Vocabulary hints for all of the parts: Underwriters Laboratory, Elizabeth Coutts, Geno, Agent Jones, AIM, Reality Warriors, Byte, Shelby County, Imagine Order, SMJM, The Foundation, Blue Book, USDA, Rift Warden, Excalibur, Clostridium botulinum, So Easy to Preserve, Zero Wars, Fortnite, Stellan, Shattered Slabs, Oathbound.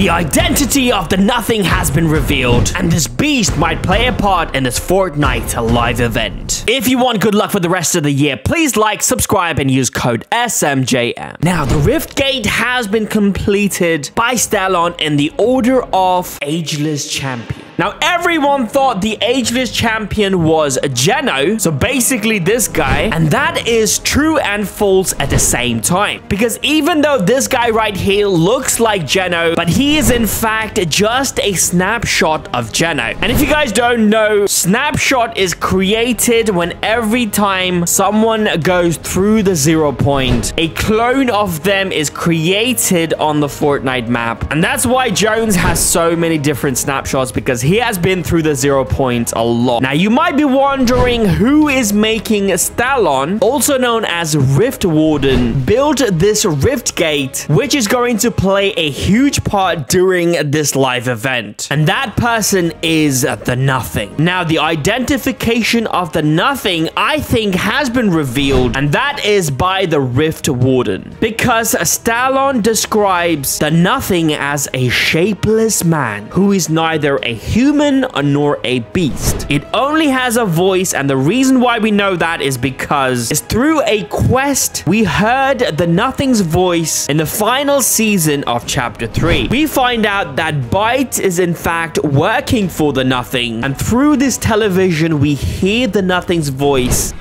The identity of the Nothing has been revealed, and this beast might play a part in this Fortnite live event. If you want good luck for the rest of the year, please like, subscribe, and use code SMJM. Now, the Rift Gate has been completed by Stellan in the order of Ageless Champion. Now, everyone thought the Ageless Champion was Geno, so basically this guy, and that is true and false at the same time. Because even though this guy right here looks like Geno, but he is in fact just a snapshot of Geno. And if you guys don't know, snapshot is created when every time someone goes through the 0 point, a clone of them is created on the Fortnite map. And that's why Jones has so many different snapshots, because he has been through the 0 point a lot. Now, you might be wondering who is making Stellan, also known as Rift Warden, build this Rift Gate, which is going to play a huge part during this live event. And that person is the Nothing. Now, the identification of the Nothing, I think, has been revealed, and that is by the Rift Warden. Because Stellan describes the Nothing as a shapeless man who is neither a human nor a beast. It only has a voice, and the reason why we know that is because it's through a quest we heard the Nothing's voice in the final season of chapter 3. We find out that Byte is in fact working for the Nothing, and through this television we hear the Nothing's voice.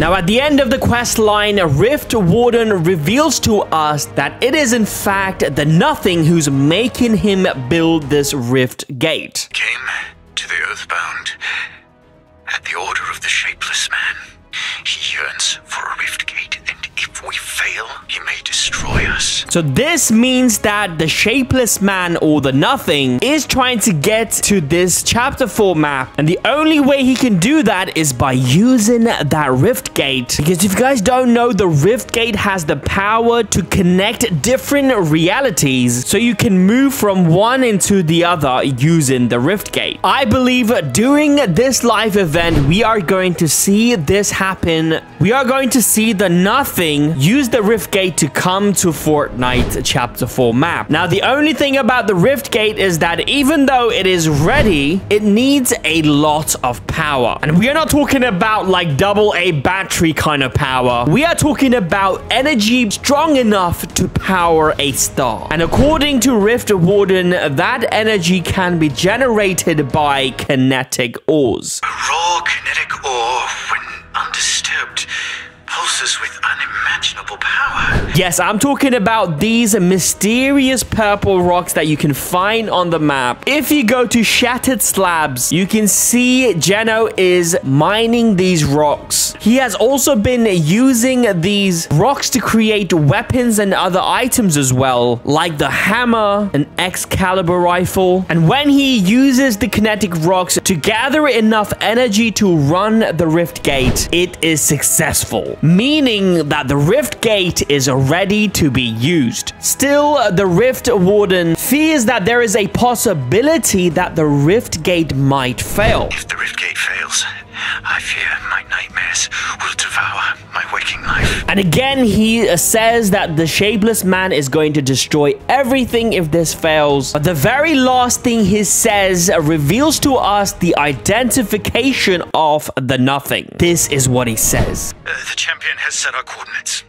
Now, at the end of the quest line, Rift Warden reveals to us that it is in fact the Nothing who's making him build this Rift Gate. Came to the Oathbound at the order of the Shapeless Man. He yearns for a Rift Gate, and if we fail, he may destroy us. So this means that the Shapeless Man, or the Nothing, is trying to get to this Chapter 4 map, and the only way he can do that is by using that Rift Gate. Because if you guys don't know, the Rift Gate has the power to connect different realities, so you can move from one into the other using the Rift Gate. I believe during this live event, we are going to see this happen. We are going to see the Nothing use the Rift Gate to come to Fortnite Chapter 4 map. Now, the only thing about the Rift Gate is that even though it is ready, it needs a lot of power. And we are not talking about like AA battery kind of power. We are talking about energy strong enough to power a star. And according to Rift Warden, that energy can be generated by kinetic ores. A raw kinetic ore, when undisturbed, pulses with unimaginable power. Yes, I'm talking about these mysterious purple rocks that you can find on the map. If you go to Shattered Slabs, you can see Geno is mining these rocks. He has also been using these rocks to create weapons and other items as well, like the hammer, an Excalibur rifle. And when he uses the kinetic rocks to gather enough energy to run the Rift Gate, it is successful, meaning that the Rift Gate is ready to be used. Still, the Rift Warden fears that there is a possibility that the Rift Gate might fail. If the Rift Gate fails, I fear my nightmares will devour my waking life. And again, he says that the Shapeless Man is going to destroy everything if this fails. But the very last thing he says reveals to us the identification of the Nothing. This is what he says. The champion has set our coordinates.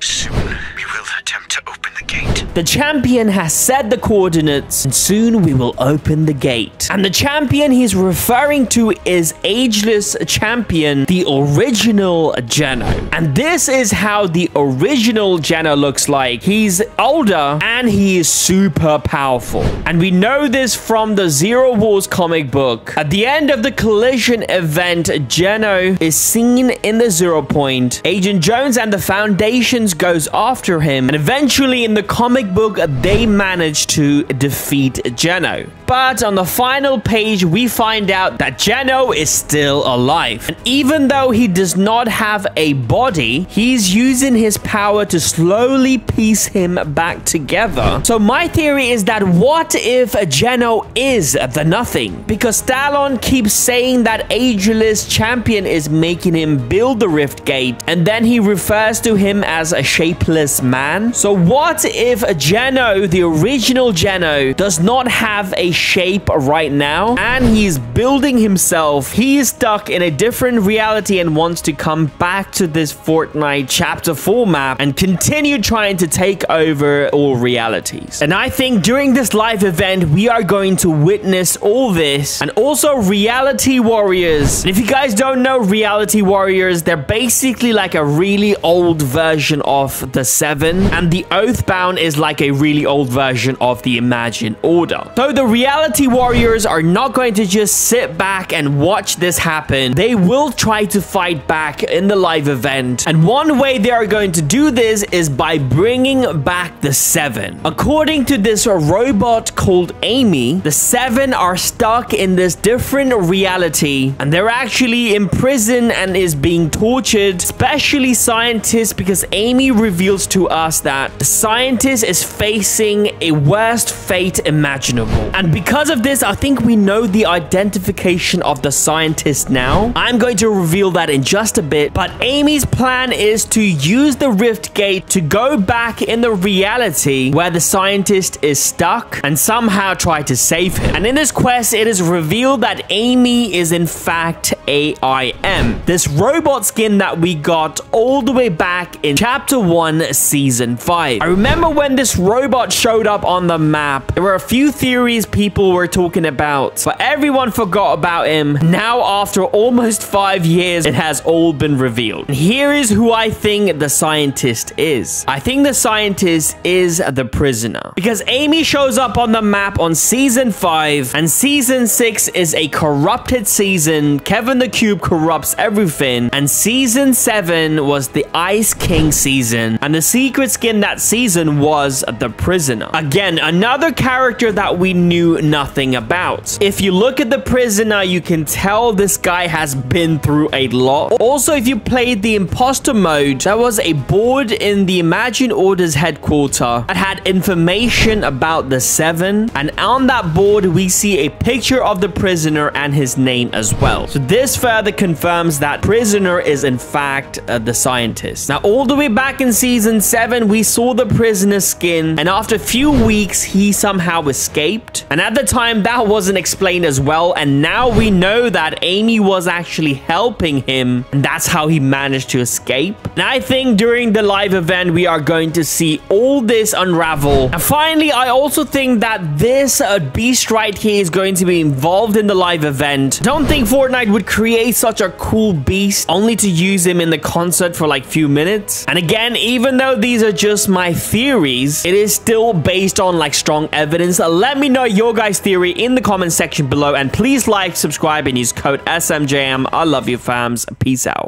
Soon we will attempt to open the gate. The champion has said the coordinates, and soon we will open the gate. And the champion he's referring to is Ageless Champion, the original Geno. And this is how the original Geno looks like. He's older and he is super powerful. And we know this from the Zero Wars comic book. At the end of the collision event, Geno is seen in the 0 point. Agent Jones and the Foundation Foundations goes after him, and eventually in the comic book, they manage to defeat Geno. But on the final page, we find out that Geno is still alive. And even though he does not have a body, he's using his power to slowly piece him back together. So my theory is that what if Geno is the Nothing? Because Stellan keeps saying that Ageless Champion is making him build the Rift Gate, and then he refers to him as a shapeless man. So what if Geno, the original Geno, does not have a shape right now, and he's building himself? He is stuck in a different reality and wants to come back to this Fortnite Chapter 4 map and continue trying to take over all realities. And I think during this live event, we are going to witness all this, and also Reality Warriors. And if you guys don't know Reality Warriors, they're basically like a really old version of the 7, and the Oathbound is like a really old version of the Imagine Order. So the Reality Warriors are not going to just sit back and watch this happen. They will try to fight back in the live event, and one way they are going to do this is by bringing back the 7. According to this robot called Amy, the 7 are stuck in this different reality, and they're actually in prison and is being tortured, especially scientists, because Amy reveals to us that the scientist is facing a worst fate imaginable. And because of this, I think we know the identification of the scientist now. I'm going to reveal that in just a bit, but Amy's plan is to use the Rift Gate to go back in the reality where the scientist is stuck and somehow try to save him. And in this quest, it is revealed that Amy is in fact AIM, this robot skin that we got all the way back in Chapter 1, Season 5. I remember when this robot showed up on the map, there were a few theories people were talking about, but everyone forgot about him. Now, after almost 5 years, it has all been revealed. And here is who I think the scientist is. I think the scientist is the prisoner, because Amy shows up on the map on Season 5, and Season 6 is a corrupted season. Kevin the Cube corrupts everything, and Season 7 was the Ice King season, and the secret skin that season was the prisoner. Again, another character that we knew nothing about. If you look at the prisoner, you can tell this guy has been through a lot. Also, if you played the imposter mode, there was a board in the Imagine Order's headquarters that had information about the 7, and on that board we see a picture of the prisoner and his name as well. So this further confirms that prisoner is in fact the scientist. Now, all the way back in Season 7, we saw the prisoner's skin, and after a few weeks he somehow escaped, and at the time that wasn't explained as well, and now we know that Amy was actually helping him, and that's how he managed to escape. And I think during the live event we are going to see all this unravel. And finally, I also think that this beast right here is going to be involved in the live event. Don't think Fortnite would create such a cool beast only to use him in the concert for like few minutes. And again, even though these are just my theories, it is still based on like strong evidence. Let me know your guys' theory in the comment section below, and please like, subscribe, and use code SMJM. I love you, fams. Peace out.